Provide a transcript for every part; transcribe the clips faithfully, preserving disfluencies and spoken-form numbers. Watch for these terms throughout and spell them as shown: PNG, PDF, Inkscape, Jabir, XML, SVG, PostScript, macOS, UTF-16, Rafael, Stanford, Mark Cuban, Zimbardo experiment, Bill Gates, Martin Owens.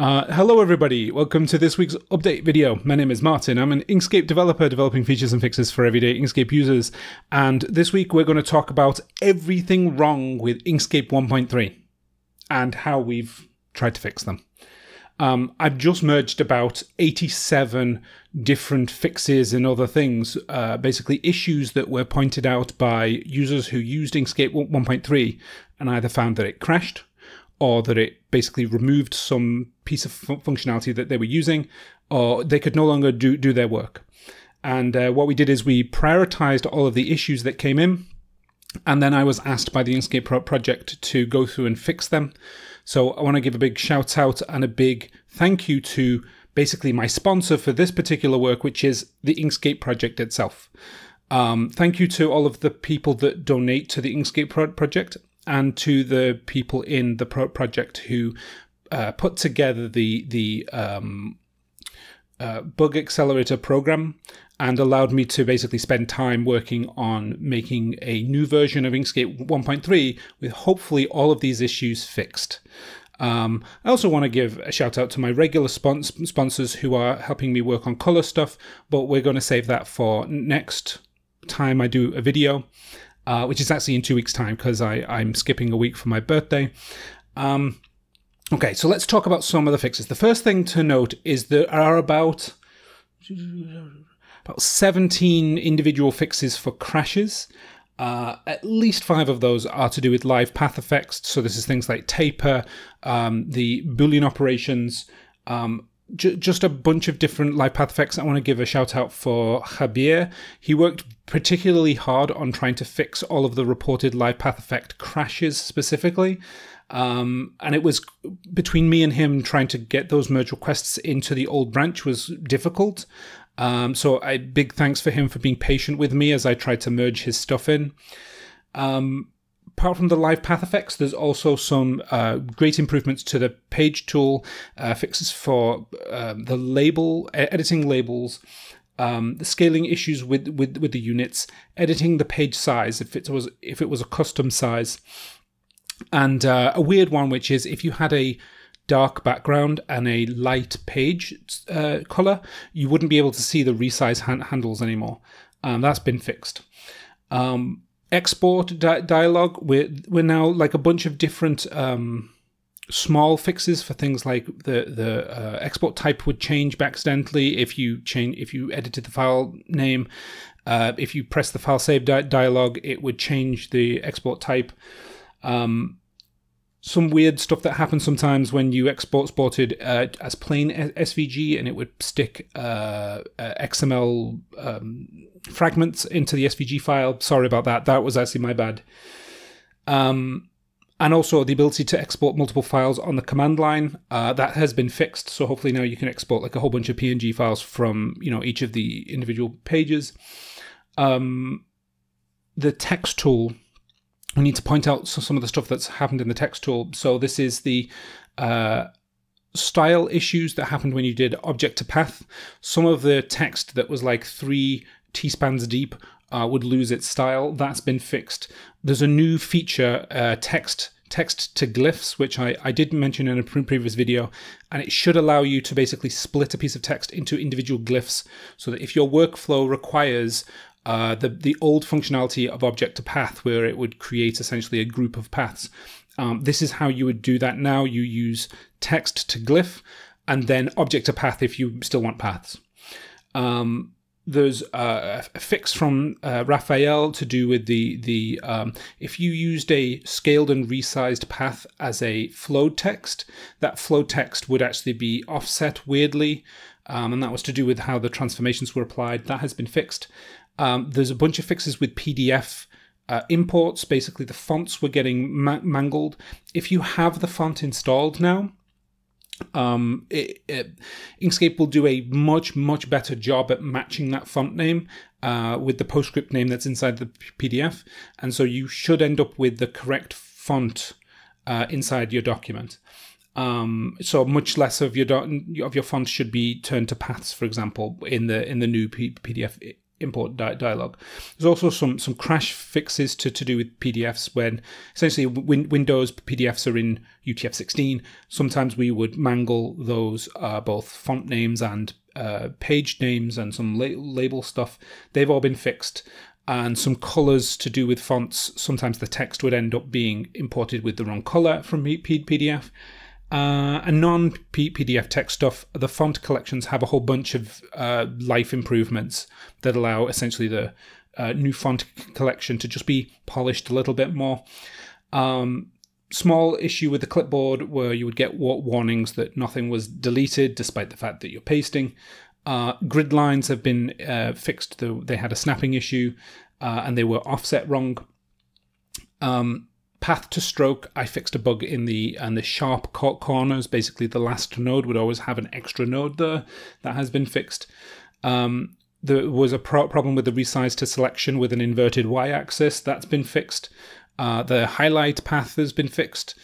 Uh, hello everybody, welcome to this week's update video. My name is Martin, I'm an Inkscape developer developing features and fixes for everyday Inkscape users, and this week we're going to talk about everything wrong with Inkscape one point three and how we've tried to fix them. Um, I've just merged about eighty-seven different fixes and other things, uh, basically issues that were pointed out by users who used Inkscape one point three and either found that it crashed or that it basically removed some piece of fun functionality that they were using, or they could no longer do, do their work. And uh, what we did is we prioritized all of the issues that came in, and then I was asked by the Inkscape pro project to go through and fix them. So I want to give a big shout out and a big thank you to basically my sponsor for this particular work, which is the Inkscape project itself. Um, thank you to all of the people that donate to the Inkscape pro project. And to the people in the pro project who uh, put together the the um, uh, bug accelerator program and allowed me to basically spend time working on making a new version of Inkscape one point three with hopefully all of these issues fixed. Um, I also want to give a shout out to my regular spons sponsors who are helping me work on color stuff, but we're going to save that for next time I do a video. Uh, which is actually in two weeks' time because I'm skipping a week for my birthday. Um, okay, so let's talk about some of the fixes. The first thing to note is there are about, about seventeen individual fixes for crashes. Uh, at least five of those are to do with live path effects. So this is things like taper, um, the Boolean operations, um, just a bunch of different live path effects. I want to give a shout out for Jabir. He worked particularly hard on trying to fix all of the reported live path effect crashes specifically. Um, and it was between me and him trying to get those merge requests into the old branch was difficult. Um, so I big thanks for him for being patient with me as I tried to merge his stuff in. Um, Apart from the live path effects, there's also some uh, great improvements to the page tool, uh, fixes for uh, the label, editing labels, um, the scaling issues with, with, with the units, editing the page size if it was, if it was a custom size, and uh, a weird one, which is if you had a dark background and a light page uh, color, you wouldn't be able to see the resize hand handles anymore. Um, that's been fixed. Um, Export di dialogue, we're, we're now like a bunch of different um, small fixes for things like the, the uh, export type would change accidentally if you change, if you edited the file name. Uh, if you press the file save di dialogue, it would change the export type. Um, some weird stuff that happens sometimes when you export sported uh, as plain S V G and it would stick uh, uh, X M L um, fragments into the S V G file. Sorry about that. That was actually my bad. Um, and also the ability to export multiple files on the command line. Uh, that has been fixed. So hopefully now you can export like a whole bunch of P N G files from, you know, each of the individual pages. Um, the text tool. We need to point out some of the stuff that's happened in the text tool. So this is the uh, style issues that happened when you did object to path. Some of the text that was like three T-spans deep uh, would lose its style. That's been fixed. There's a new feature, uh, text text to glyphs, which I, I did mention in a previous video, and it should allow you to basically split a piece of text into individual glyphs so that if your workflow requires Uh, the, the old functionality of object to path where it would create essentially a group of paths. Um, this is how you would do that now. You use text to glyph and then object to path if you still want paths. Um, there's uh, a fix from uh, Rafael to do with the, the um, if you used a scaled and resized path as a flow text, that flow text would actually be offset weirdly. Um, and that was to do with how the transformations were applied. That has been fixed. Um, there's a bunch of fixes with P D F uh, imports. Basically, the fonts were getting ma mangled. If you have the font installed now, um, it, it, Inkscape will do a much, much better job at matching that font name uh, with the PostScript name that's inside the P D F. And so you should end up with the correct font uh, inside your document. Um, so much less of your, of your font should be turned to paths, for example, in the, in the new P- PDF import di dialog. There's also some some crash fixes to, to do with P D Fs when essentially win Windows P D Fs are in U T F sixteen. Sometimes we would mangle those uh, both font names and uh, page names and some la label stuff. They've all been fixed. And some colors to do with fonts. Sometimes the text would end up being imported with the wrong color from P D F. Uh, and non-P D F text stuff, the font collections have a whole bunch of uh, life improvements that allow essentially the uh, new font collection to just be polished a little bit more. Um, small issue with the clipboard where you would get warnings that nothing was deleted despite the fact that you're pasting. Uh, grid lines have been uh, fixed. The, they had a snapping issue uh, and they were offset wrong. Um, Path to stroke, I fixed a bug in the and the sharp corners. Basically, the last node would always have an extra node there. That has been fixed. Um, there was a pro problem with the resize to selection with an inverted y-axis. That's been fixed. Uh, the highlight path has been fixed.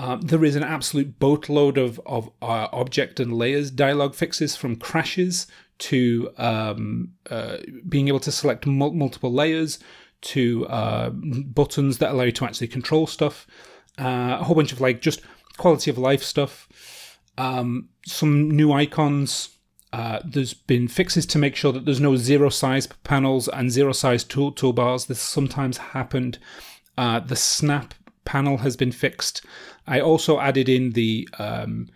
Um, there is an absolute boatload of, of uh, object and layers dialog fixes from crashes to um, uh, being able to select mul multiple layers, to uh, buttons that allow you to actually control stuff, uh, a whole bunch of like just quality of life stuff, um, some new icons. Uh, there's been fixes to make sure that there's no zero size panels and zero size tool toolbars. This sometimes happened. Uh, the snap panel has been fixed. I also added in the, um,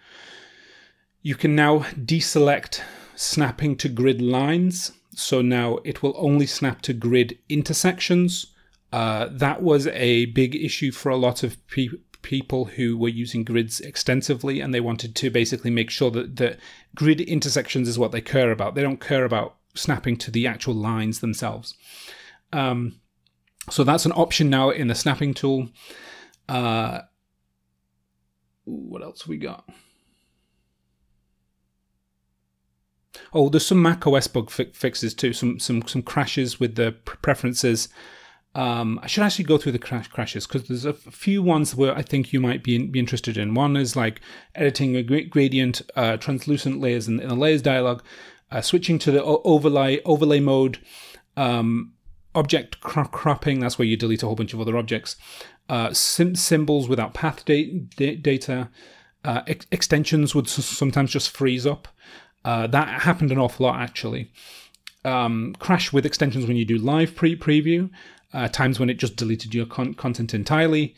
you can now deselect snapping to grid lines. So now it will only snap to grid intersections. Uh, that was a big issue for a lot of pe people who were using grids extensively, and they wanted to basically make sure that the grid intersections is what they care about. They don't care about snapping to the actual lines themselves. Um, so that's an option now in the snapping tool. Uh, what else we got? Oh, there's some macOS bug fi fixes too. Some some some crashes with the preferences. Um, I should actually go through the crash crashes because there's a few ones where I think you might be, in, be interested in. One is like editing a gradient, uh, translucent layers in, in the layers dialog, uh, switching to the overlay overlay mode, um, object cro cropping. That's where you delete a whole bunch of other objects. Uh, sim symbols without path da da data. Uh, ex extensions would s sometimes just freeze up. Uh, that happened an awful lot, actually. Um, crash with extensions when you do live pre preview, uh, times when it just deleted your con content entirely.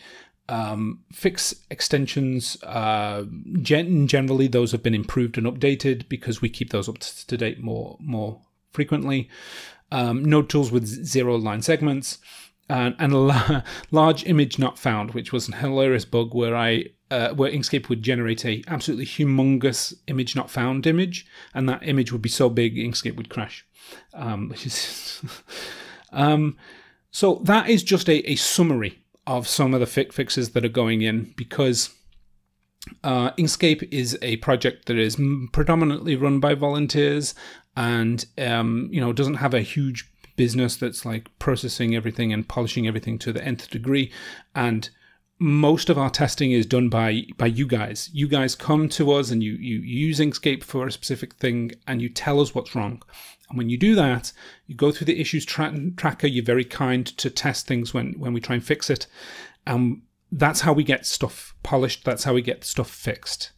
Um, fix extensions, uh, gen generally those have been improved and updated because we keep those up to date more, more frequently. Um, node tools with zero line segments, and, and la large image not found, which was a hilarious bug where I... Uh, where Inkscape would generate a absolutely humongous image not found image, and that image would be so big Inkscape would crash. Um, which is um, so that is just a, a summary of some of the fi fixes that are going in, because uh, Inkscape is a project that is predominantly run by volunteers, and um, you know, doesn't have a huge business that's like processing everything and polishing everything to the nth degree, and most of our testing is done by by you guys. You guys come to us and you, you use Inkscape for a specific thing and you tell us what's wrong. And when you do that, you go through the issues tra tracker. You're very kind to test things when, when we try and fix it. Um, that's how we get stuff polished. That's how we get stuff fixed.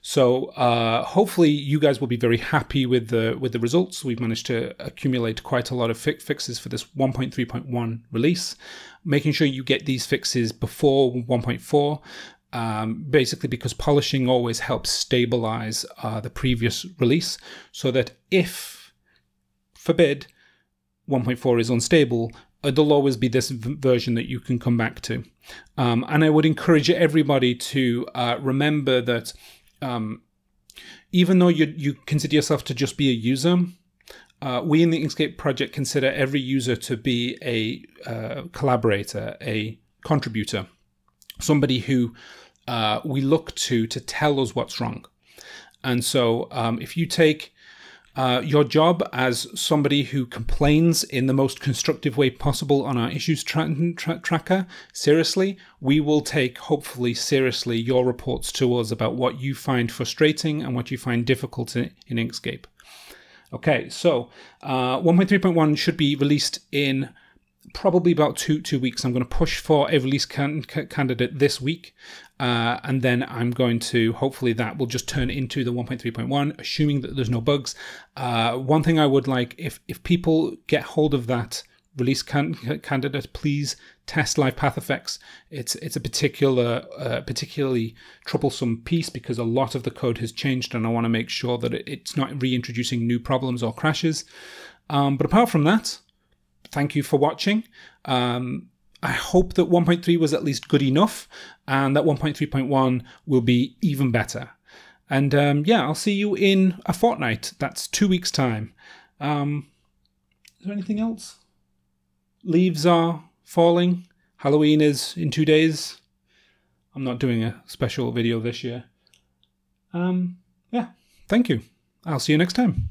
So uh, hopefully you guys will be very happy with the with the results. We've managed to accumulate quite a lot of fi fixes for this one point three point one release. Making sure you get these fixes before one point four, um, basically because polishing always helps stabilize uh, the previous release, so that if, forbid, one point four is unstable, there'll always be this version that you can come back to. Um, and I would encourage everybody to uh, remember that Um, even though you, you consider yourself to just be a user, uh, we in the Inkscape project consider every user to be a uh, collaborator, a contributor, somebody who uh, we look to to tell us what's wrong. And so um, if you take uh, your job as somebody who complains in the most constructive way possible on our issues tra tra tracker, seriously, we will take, hopefully, seriously your reports to us about what you find frustrating and what you find difficult in, in Inkscape. Okay, so uh, one point three point one should be released in probably about two two weeks. I'm going to push for a release can candidate this week, uh, and then I'm going to, hopefully that will just turn into the one point three point one, assuming that there's no bugs. Uh, one thing I would like, if, if people get hold of that release can candidate, please test live path effects. It's it's a particular uh, particularly troublesome piece because a lot of the code has changed, and I want to make sure that it's not reintroducing new problems or crashes. Um, but apart from that, thank you for watching. Um, I hope that one point three was at least good enough, and that one point three point one will be even better. And um, yeah, I'll see you in a fortnight. That's two weeks' time. Um, is there anything else? Leaves are falling. Halloween is in two days. I'm not doing a special video this year. Um, yeah, thank you. I'll see you next time.